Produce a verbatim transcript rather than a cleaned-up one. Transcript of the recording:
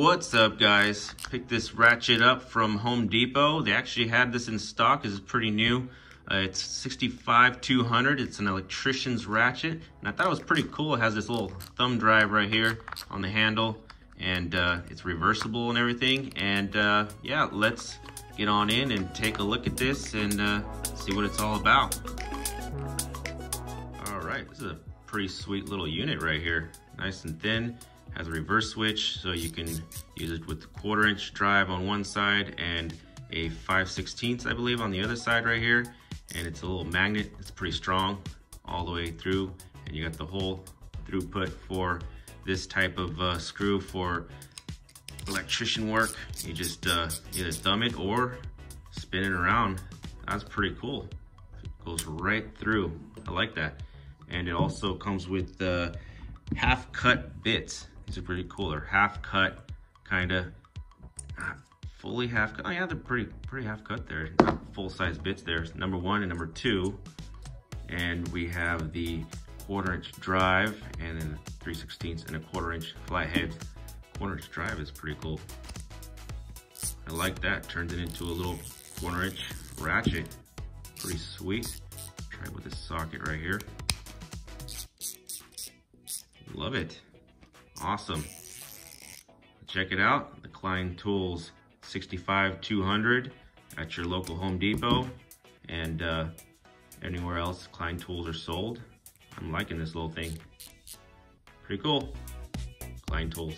What's up, guys? Picked this ratchet up from Home Depot. They actually had this in stock. This is pretty new. Uh, it's sixty-five two hundred. It's an electrician's ratchet, and I thought it was pretty cool. It has this little thumb drive right here on the handle, and uh, it's reversible and everything. And uh, yeah, let's get on in and take a look at this and uh, see what it's all about. All right, this is a pretty sweet little unit right here. Nice and thin. Has a reverse switch, so you can use it with the quarter inch drive on one side and a five sixteenths, I believe, on the other side right here. And it's a little magnet. It's pretty strong all the way through, and you got the whole throughput for this type of uh, screw for electrician work. You just uh, either thumb it or spin it around. That's pretty cool. It goes right through. I like that. And it also comes with the uh, half cut bits. These are pretty cool. They're half cut, kind of not fully half cut. Oh yeah, they're pretty pretty half cut there. Not full size bits there. Number one and number two. And we have the quarter inch drive and then three sixteenths and a quarter inch flathead. Quarter inch drive is pretty cool. I like that. Turns it into a little quarter inch ratchet. Pretty sweet. Try it with this socket right here. Love it. Awesome. Check it out. The Klein Tools sixty-five two hundred at your local Home Depot and uh, anywhere else Klein Tools are sold. I'm liking this little thing. Pretty cool. Klein Tools.